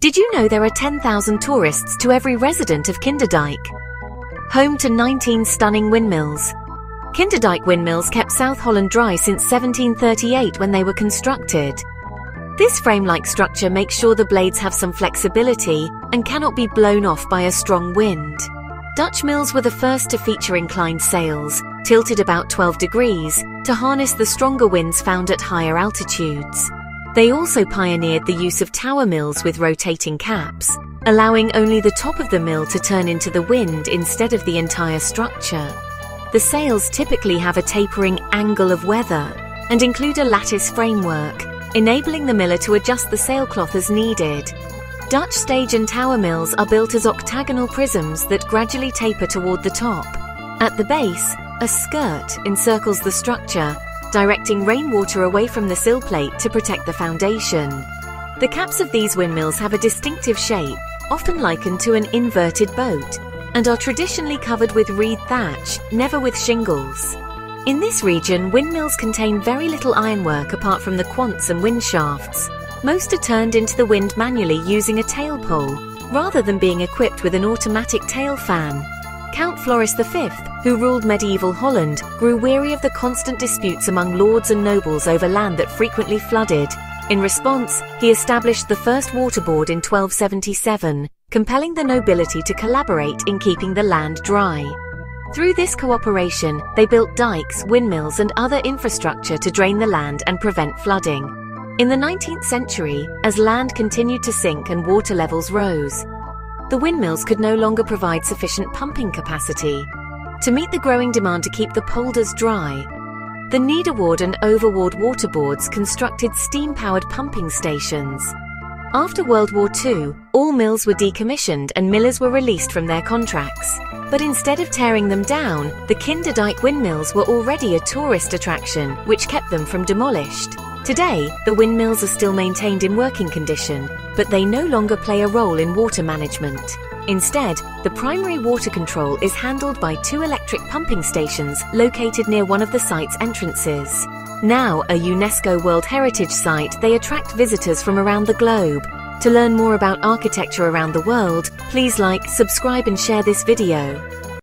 Did you know there are 10,000 tourists to every resident of Kinderdijk? Home to 19 stunning windmills. Kinderdijk windmills kept South Holland dry since 1738 when they were constructed. This frame-like structure makes sure the blades have some flexibility and cannot be blown off by a strong wind. Dutch mills were the first to feature inclined sails, tilted about 12 degrees, to harness the stronger winds found at higher altitudes. They also pioneered the use of tower mills with rotating caps, allowing only the top of the mill to turn into the wind instead of the entire structure. The sails typically have a tapering angle of weather and include a lattice framework, enabling the miller to adjust the sailcloth as needed. Dutch stage and tower mills are built as octagonal prisms that gradually taper toward the top. At the base, a skirt encircles the structure, directing rainwater away from the sill plate to protect the foundation. The caps of these windmills have a distinctive shape, often likened to an inverted boat, and are traditionally covered with reed thatch, never with shingles. In this region, windmills contain very little ironwork apart from the quants and wind shafts. Most are turned into the wind manually using a tail pole, rather than being equipped with an automatic tail fan. Count Floris V, who ruled medieval Holland, grew weary of the constant disputes among lords and nobles over land that frequently flooded. In response, he established the first water board in 1277, compelling the nobility to collaborate in keeping the land dry. Through this cooperation, they built dikes, windmills, and other infrastructure to drain the land and prevent flooding. In the 19th century, as land continued to sink and water levels rose, the windmills could no longer provide sufficient pumping capacity. To meet the growing demand to keep the polders dry, the Nederwaard and Overwaard water boards constructed steam-powered pumping stations. After World War II, all mills were decommissioned and millers were released from their contracts. But instead of tearing them down, the Kinderdijk windmills were already a tourist attraction, which kept them from demolished. Today, the windmills are still maintained in working condition, but they no longer play a role in water management. Instead, the primary water control is handled by two electric pumping stations located near one of the site's entrances. Now a UNESCO World Heritage Site, they attract visitors from around the globe. To learn more about architecture around the world, please like, subscribe and share this video.